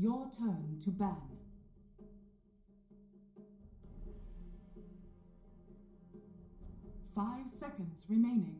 Your turn to ban. Five seconds remaining.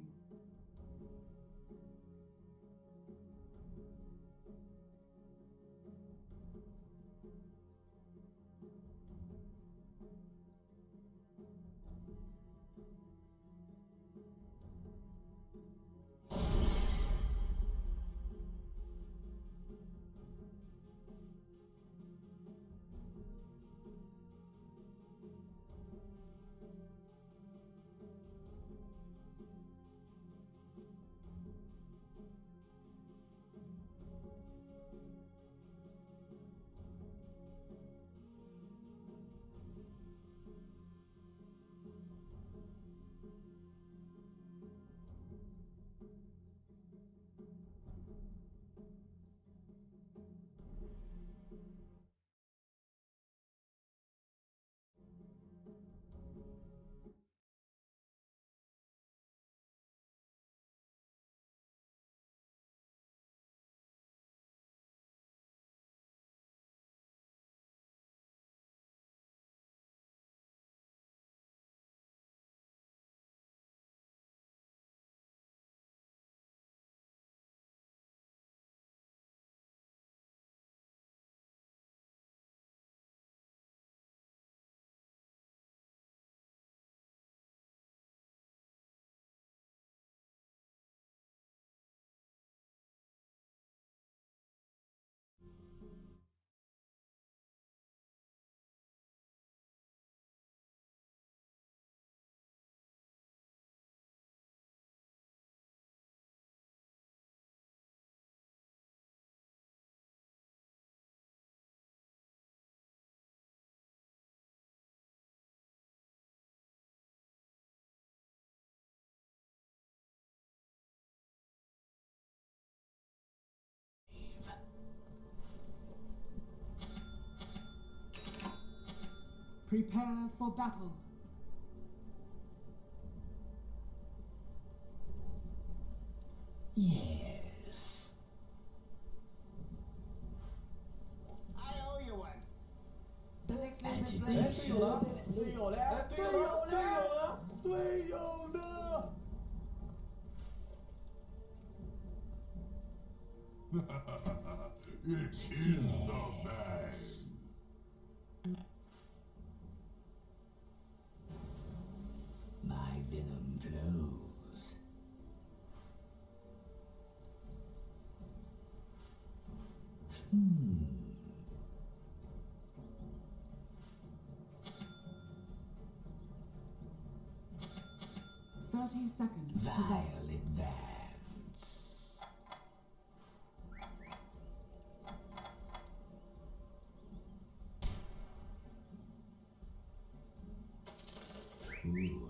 Prepare for battle. Yes. I owe you one. The next level is It's in the bag. My venom flows. Vile advance. Ooh.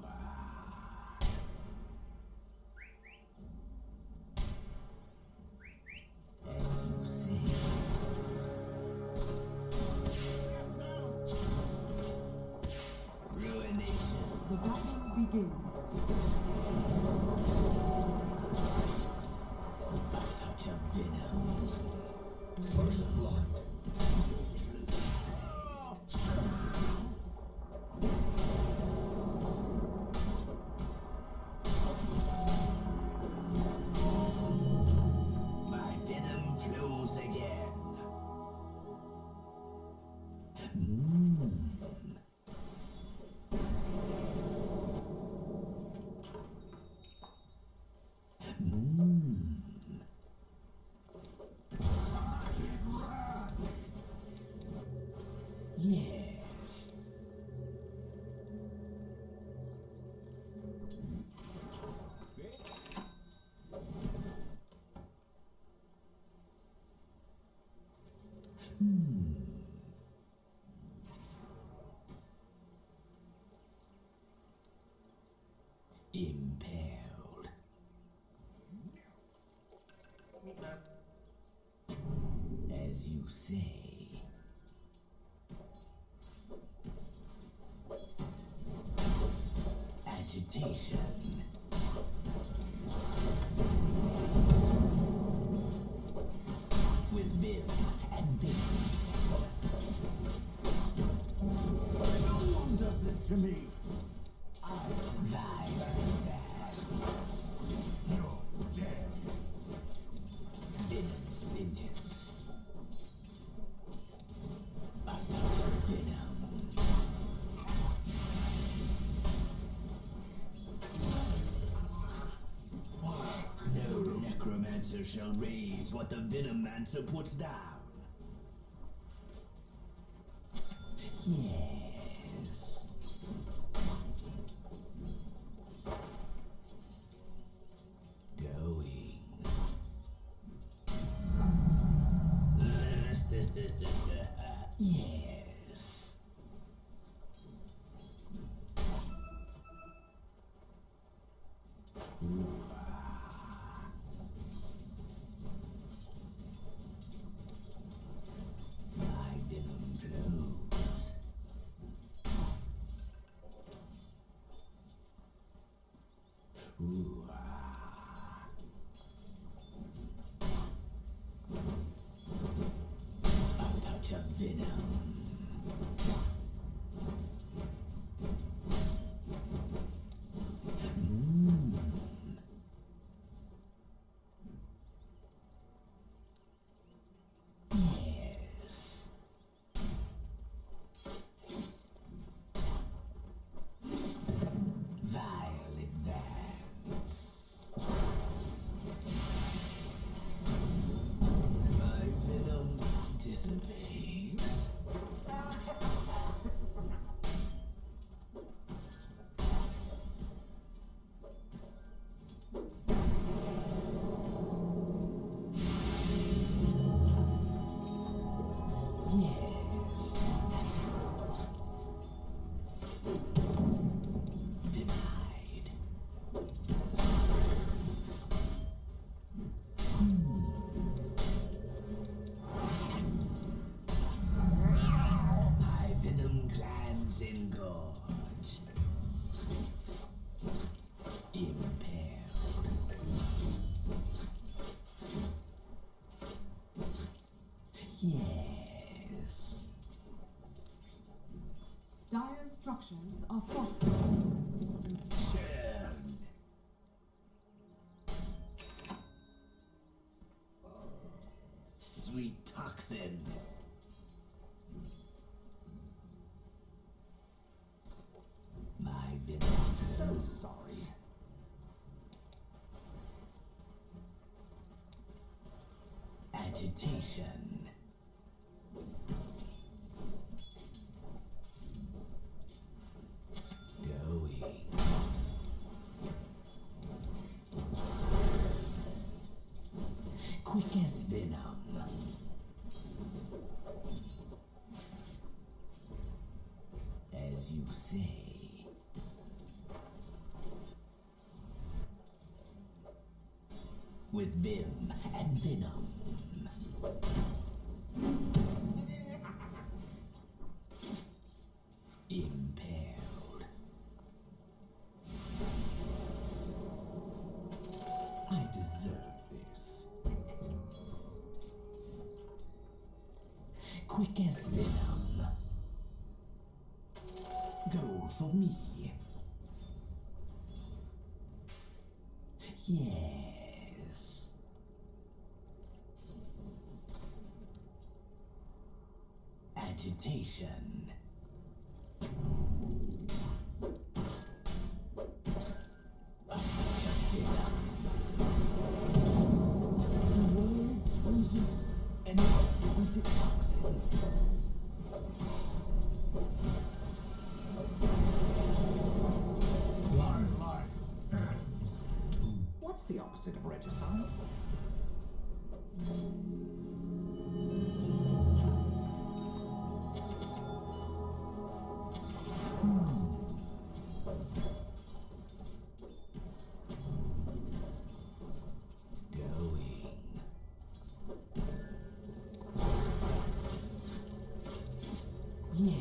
Impaled. As you say. Agitation. with milk and beer. No one does this to me. I lie. You're dead. Venom's vengeance. I touch venom. No necromancer shall raise what the Venomancer puts down. Yeah. Yes. Ooh. My venom flows. Ooh. Yes. Dire structures are fortified. Churn. Sweet toxin. My venom flows. So sorry. Agitation. Quickest venom. As you say. With vim and venom. Impaled. I deserve this. Quick as venom. Gold for me. Yes. Agitation. What's the opposite of regicide? Yes.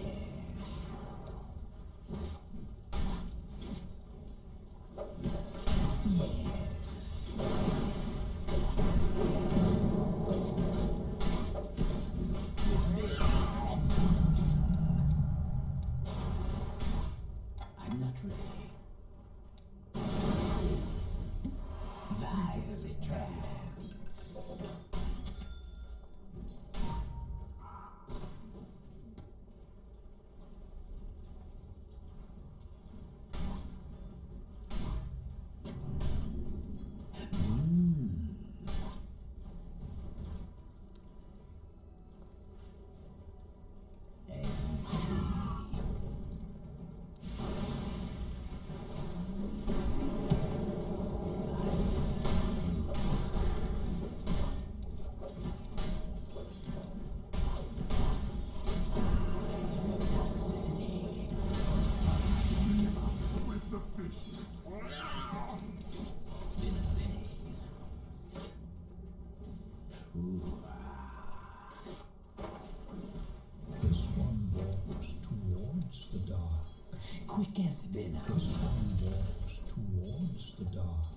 quick as Venom. The sun walks towards the dark.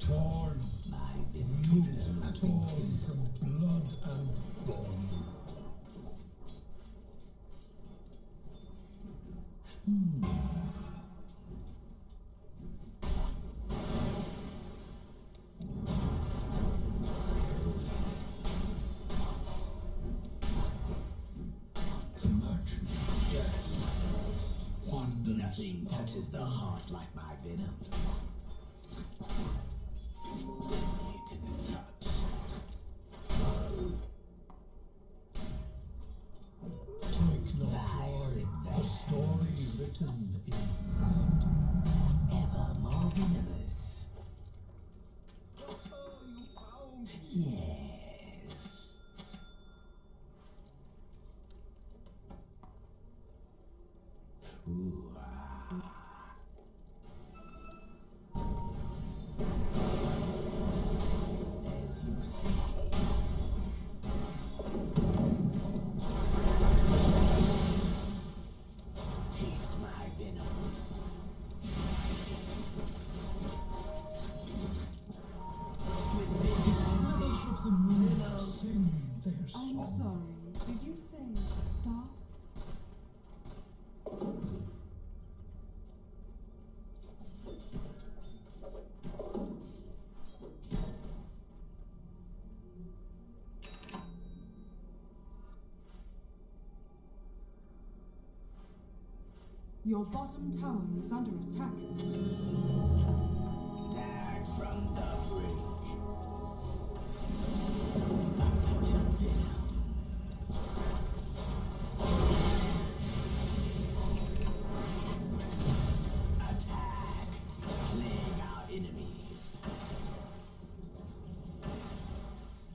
Torn, my Venom, torn from blood and bone. Nothing touches the heart like my Venom. Only to the touch. Take no joy, a story written in blood. Ever more venomous. Oh, you found me. Yes. Ooh. Your bottom tower is under attack. Back from the bridge. Not to jump in. Attack. Playing our enemies.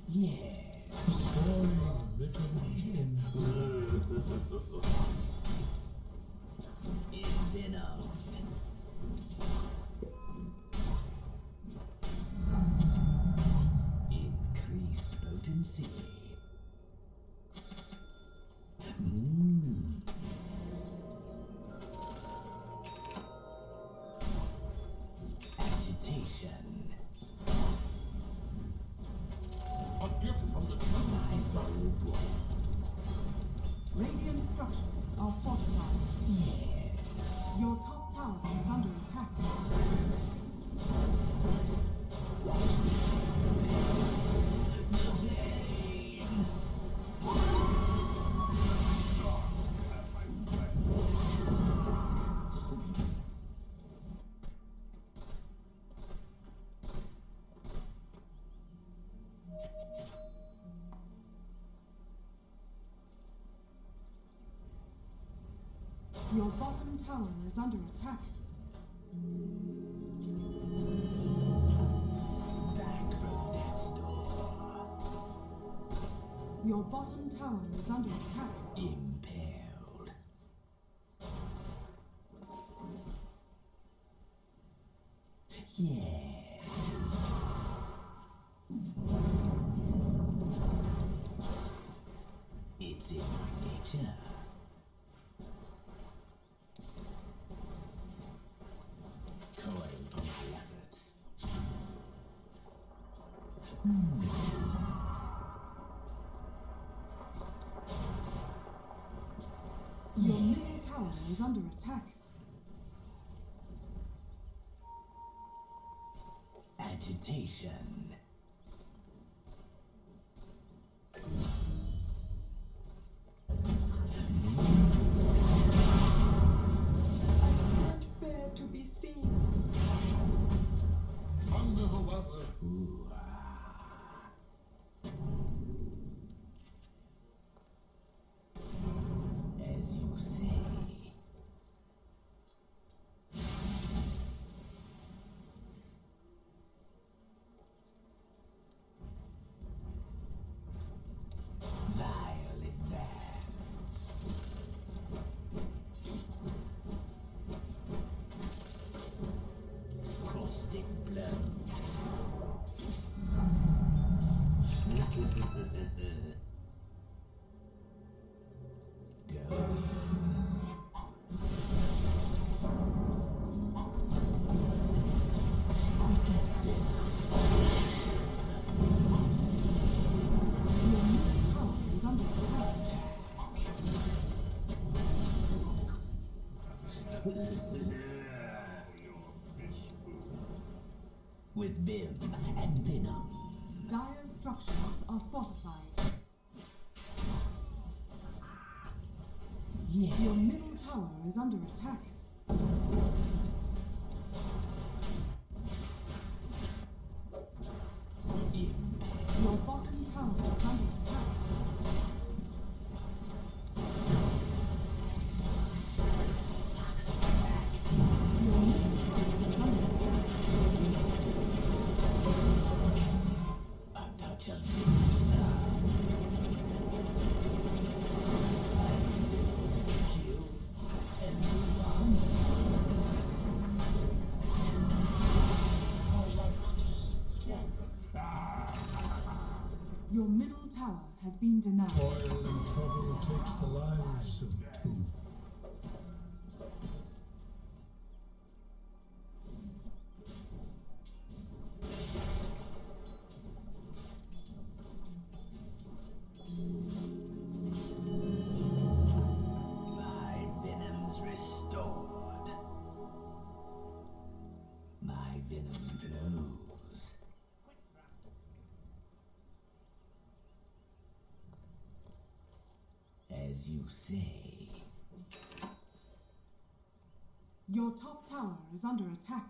Yes. Story Venom. Increased potency. Agitation. A gift from the divine. Radiant structures are fortified. Yeah. Your top tower is under attack. Your bottom tower is under attack. Back from death's door. Your bottom tower is under attack. Impaled. Yeah. It's in my nature. Your middle tower is under attack. Agitation. Nothing With vim and venom. Dire structures are fortified. Yes. Your middle tower is under attack. Your bottom tower is under Your middle tower has been denied. Toil and trouble takes the lives of two. My venom's restored. My venom flows. As you say. Your top tower is under attack.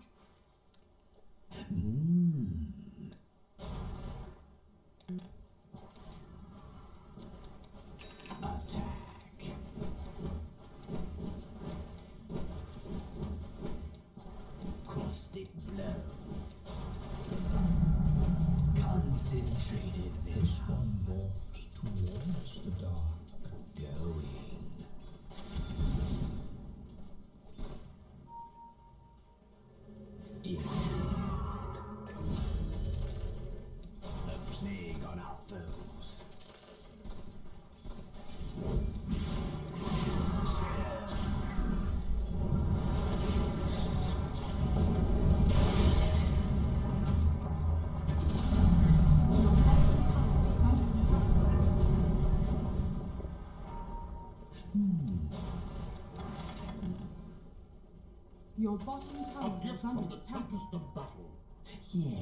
Your bottom tower is under the tempest of battle. Yes.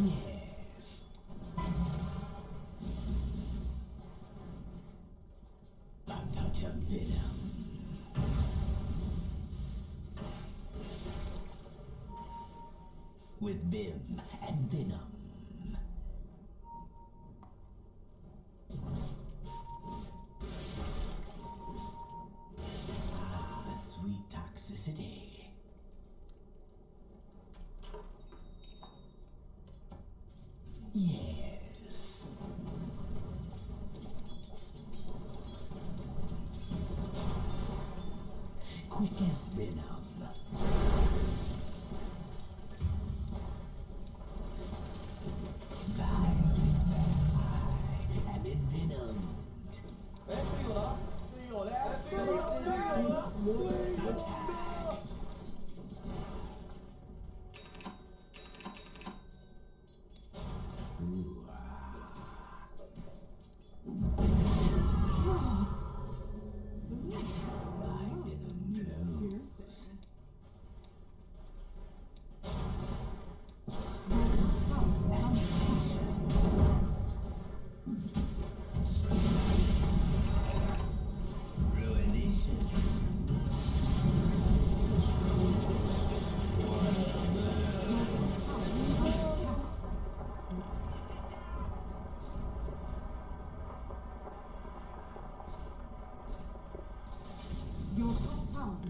Yes. A touch of venom. With vim and venom. Ah, sweet toxicity. Yes. Quick as venom.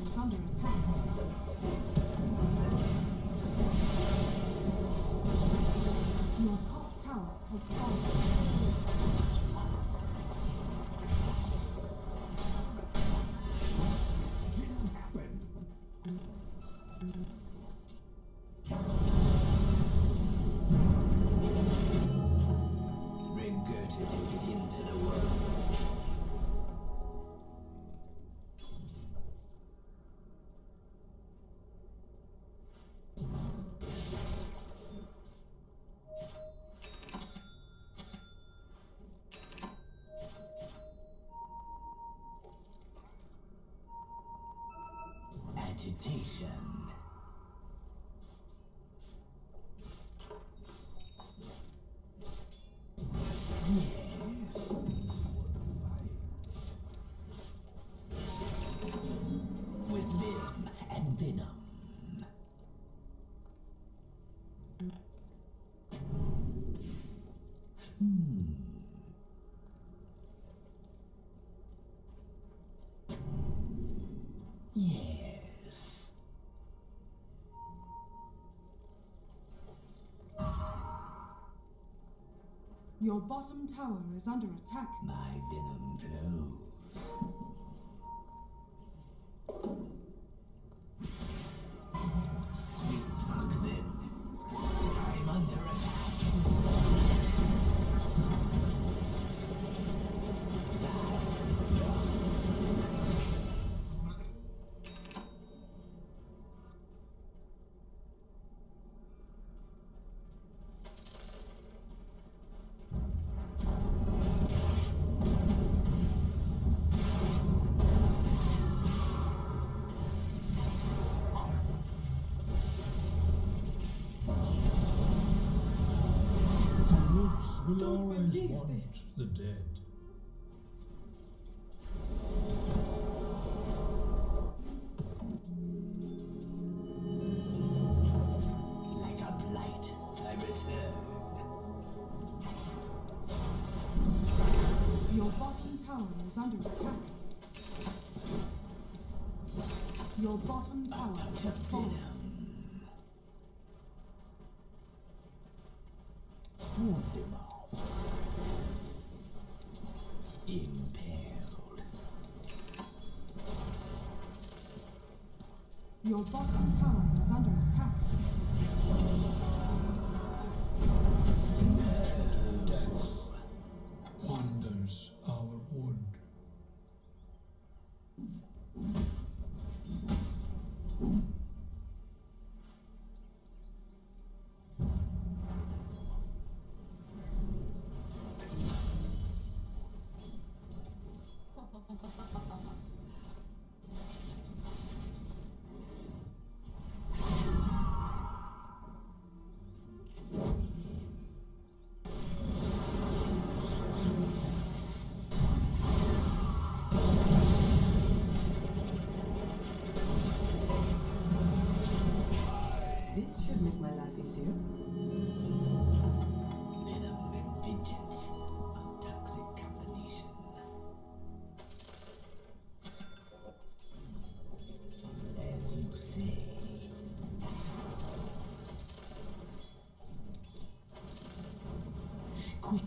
It's under attack. into the world. Agitation. Yes. Your bottom tower is under attack. My venom flows. The dead. Like a blight, I return. Your bottom tower is under attack. Your bottom tower has fallen. Impaled. Your bottom tower is under attack. Death wanders our wood.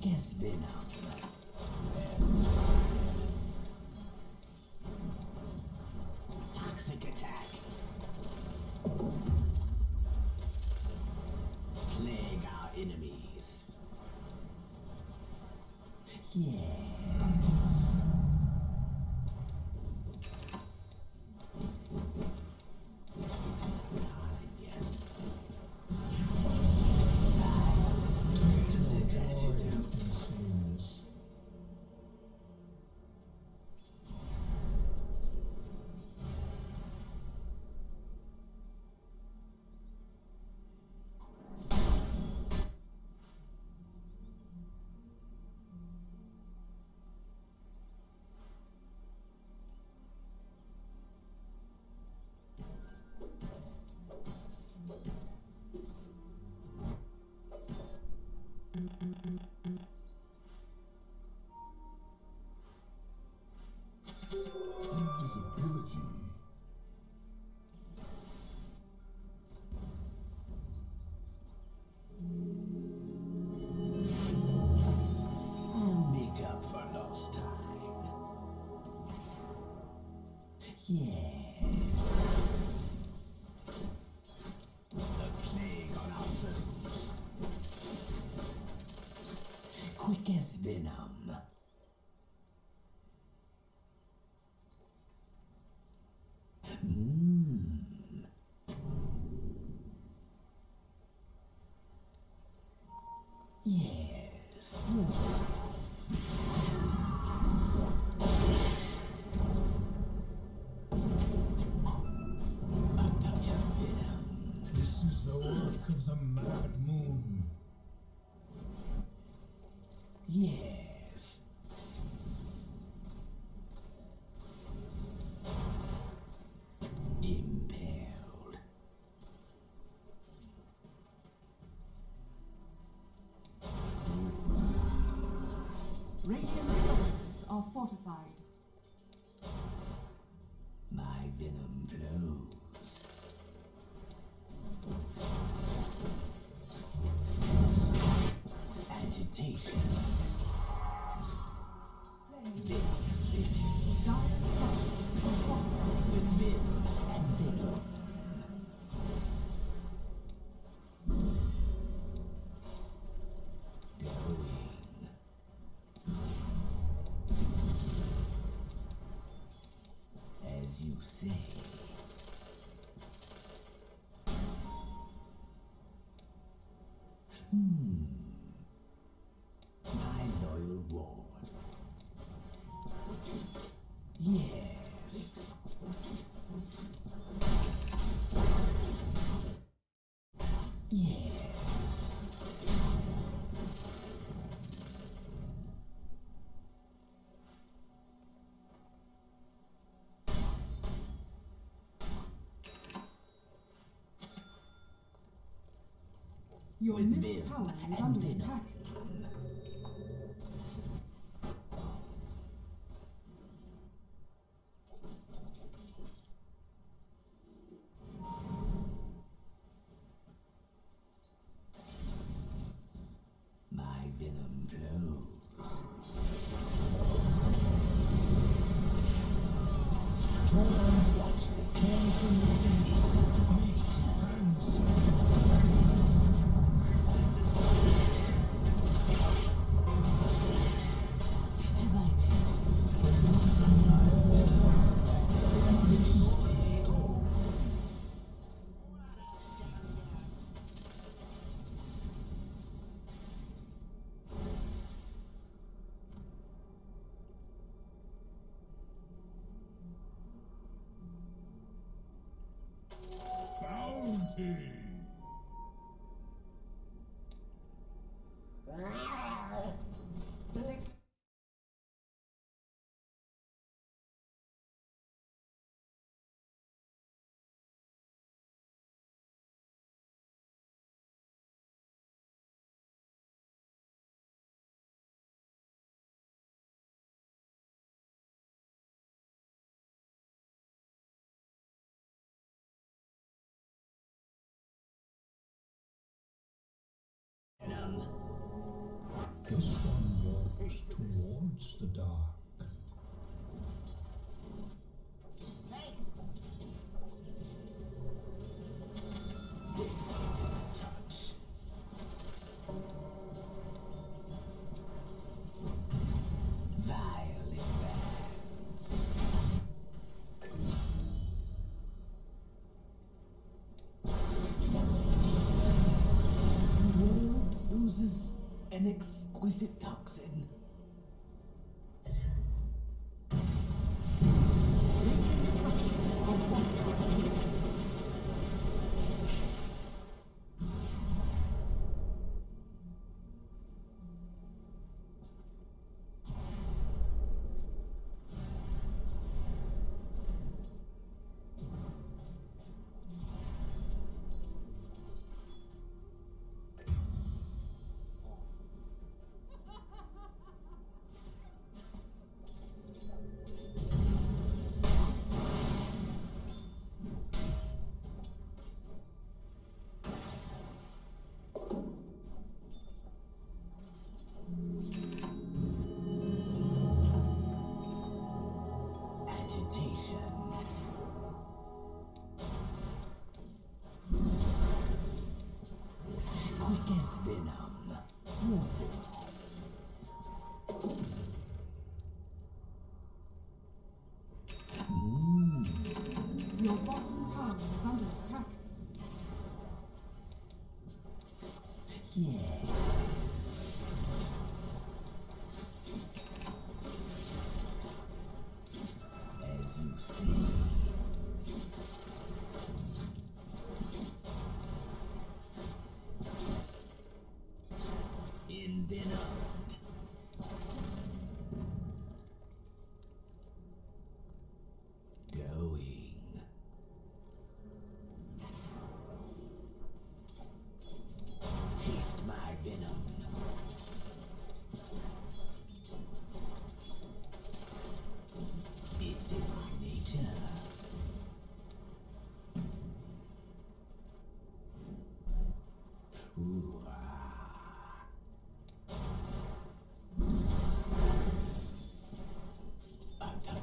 Yes, Venomancer. Invisibility. I'll make up for lost time. Yeah. Quick as venom. Yes. Impaled. Radiant forces are fortified. My venom flows. Agitation. You say. My loyal ward. Yes. Yes. Your middle tower is under attack. My venom flows. Try and watch this The sun walks towards the dark. An exquisite toxin. Your bottom tower is under attack. Yeah.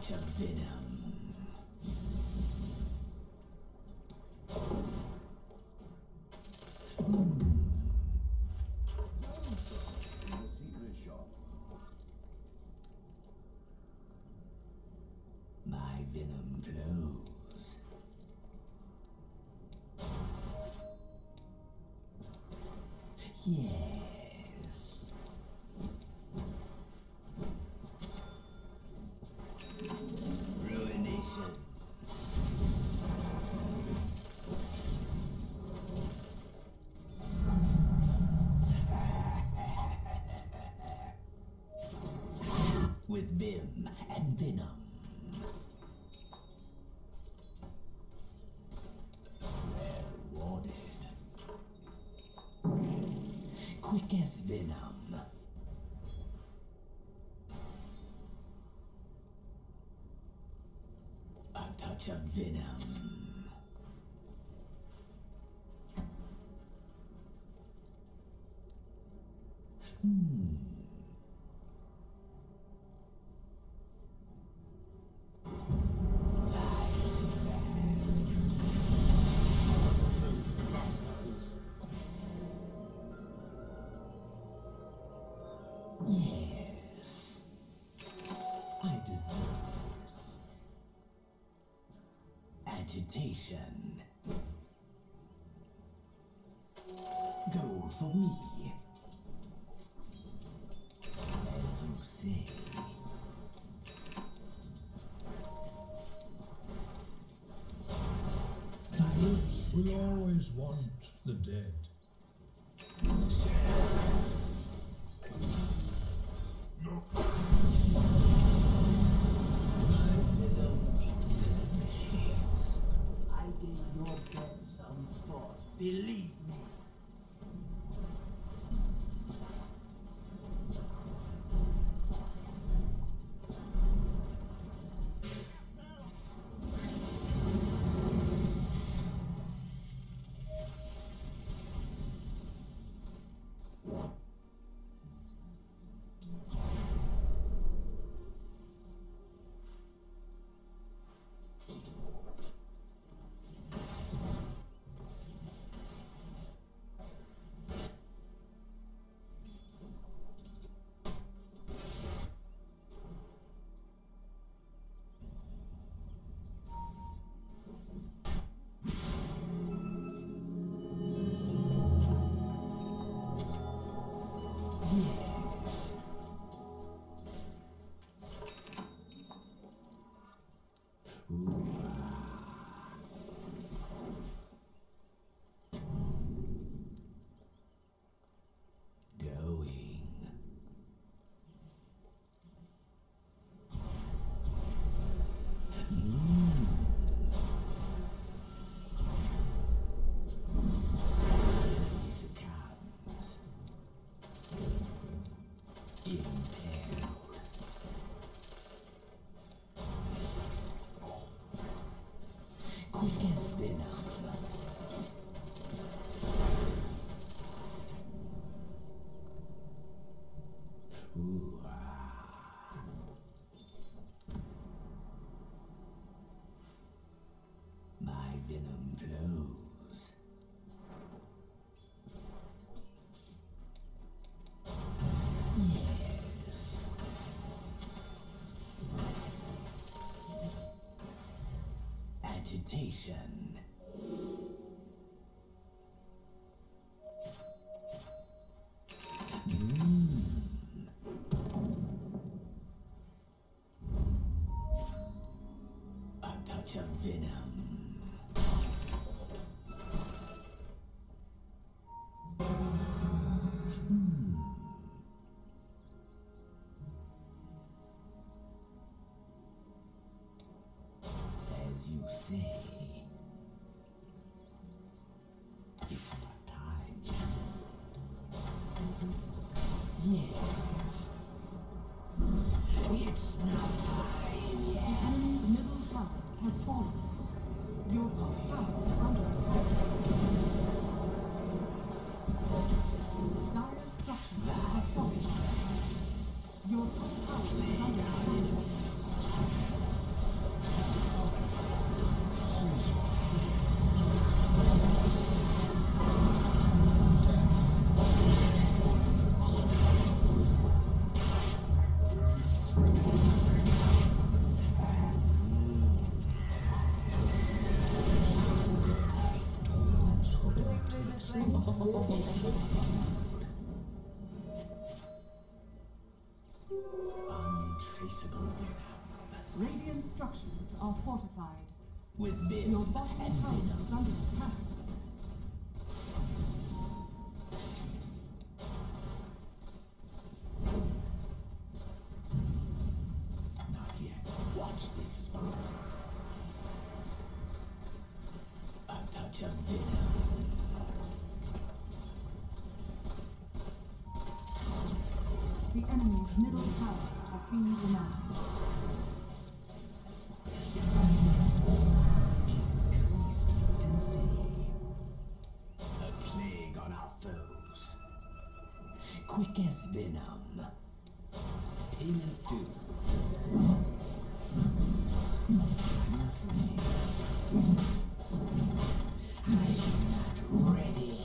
bite of venom. My venom flows. Yeah. With vim and venom. Rewarded. Quick as venom. A touch of venom. Yes, I deserve this. Agitation. Gold for me. As you say. Roots will always want the dead. Believe me. My venom flows. Yes. Agitation. A touch of venom. As you say, it's not time. Yes, it's not time. Yes. The middle tower has fallen. Your top tower is under attack. Dire structures have fallen. Your top tower is under attack. traceable venom. Radiant structures are fortified. With venom, your bottom tower is under attack. Not yet. Watch this spot. A touch of venom. The enemy's middle tower has been denied. Quick as venom. In a do. I'm not ready.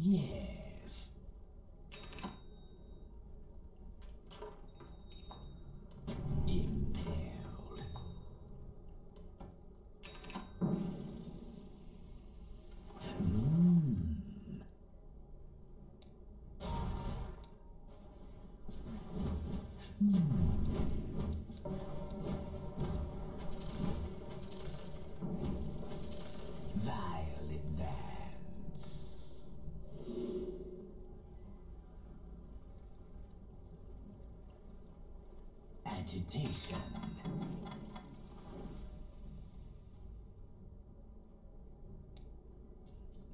Yes. Impaled. Agitation.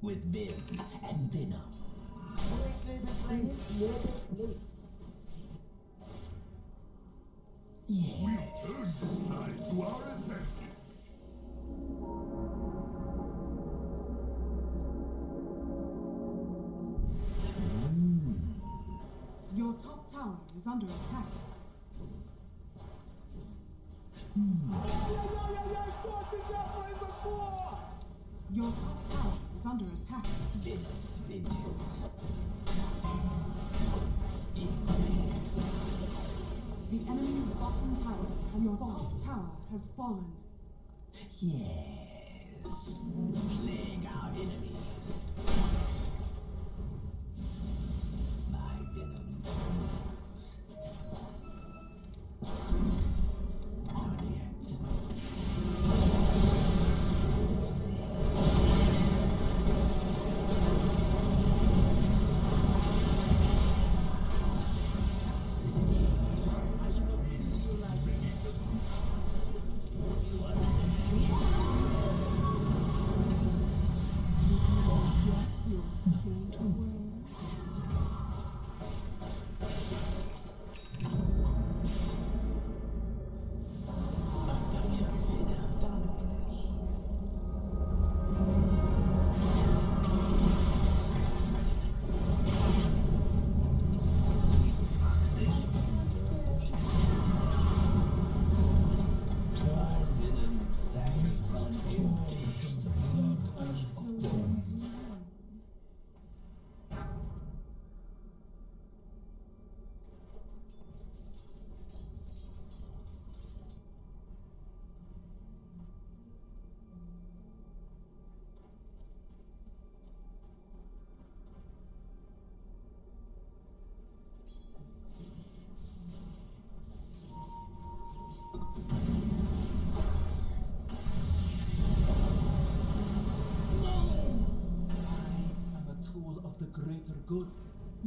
With vim and venom. Yes. We turn this night to our advantage. Your top tower is under attack. Your top tower is under attack. Venom's vengeance. The enemy's bottom tower and your top tower has fallen. Yes. Plague our enemies. My venom flows.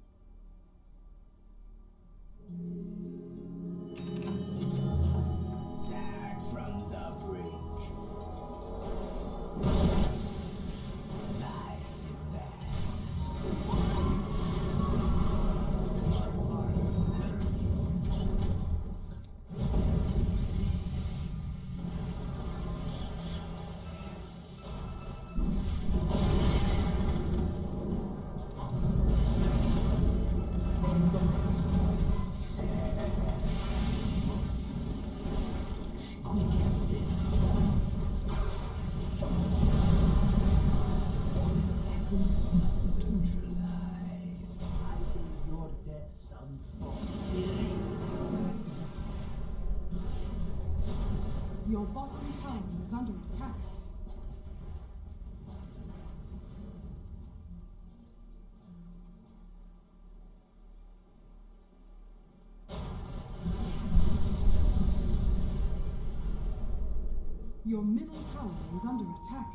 is under attack. Your bottom tower is under attack. Your middle tower is under attack.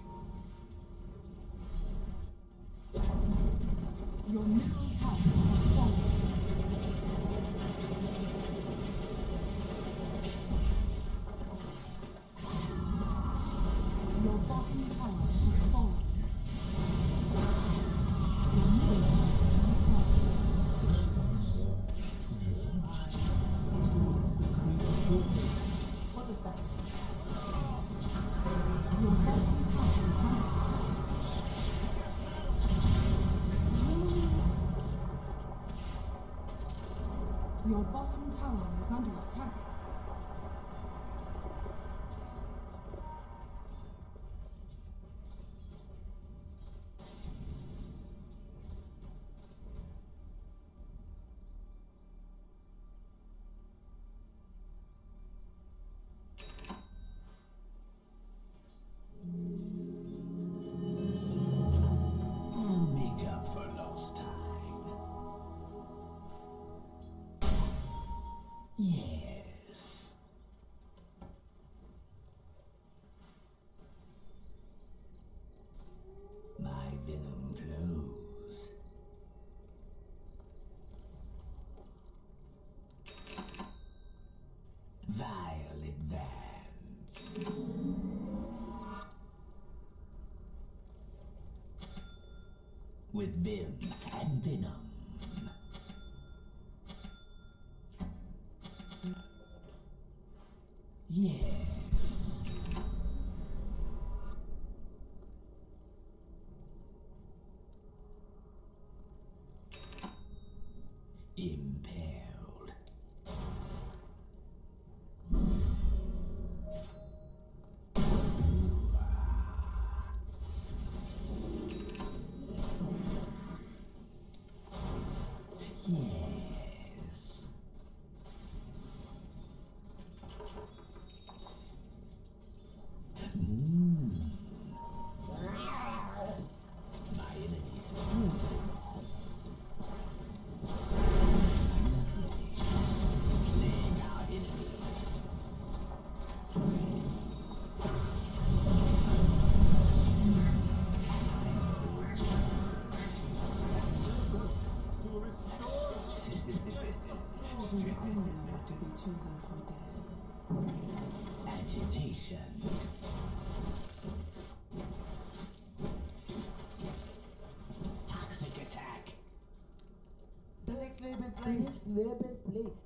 Your middle tower has fallen. Your bottom tower has fallen. Your bottom tower is under attack. With vim and venom. Yes. Impaled. Chosen for death. Agitation. Toxic attack. Blitz, blitz, blitz, blitz.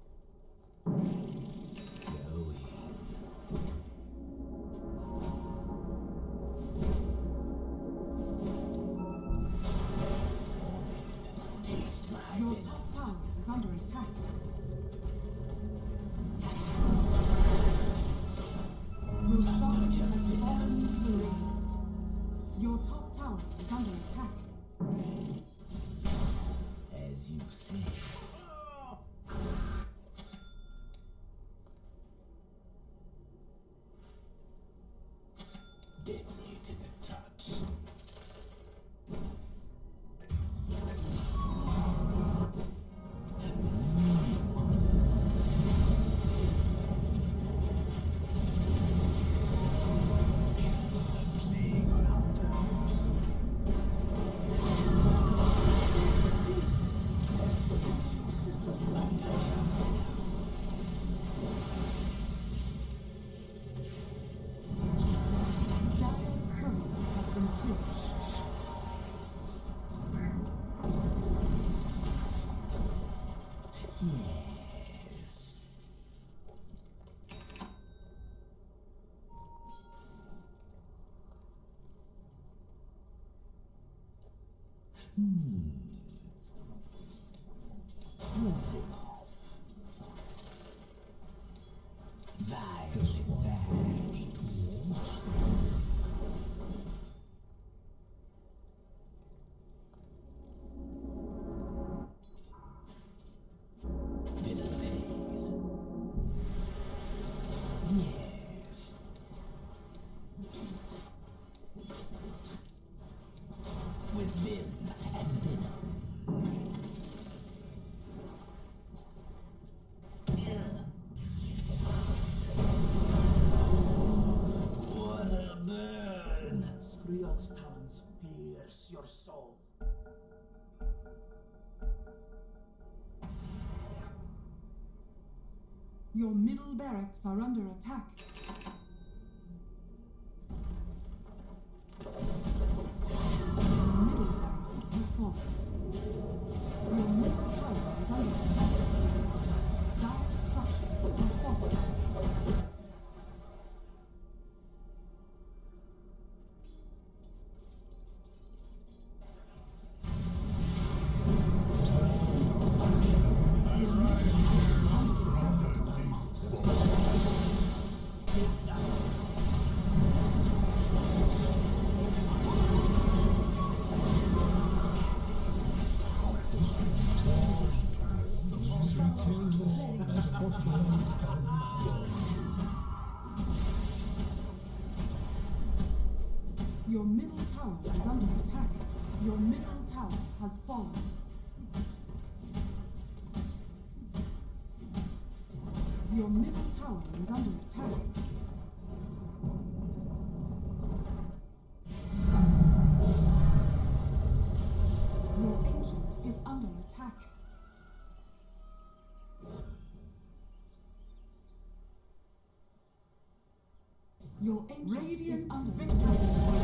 Your soul. Your middle barracks are under attack. tower is under attack. Your middle tower has fallen. Your middle tower is under attack. Your ancient is under attack. Your ancient is under attack.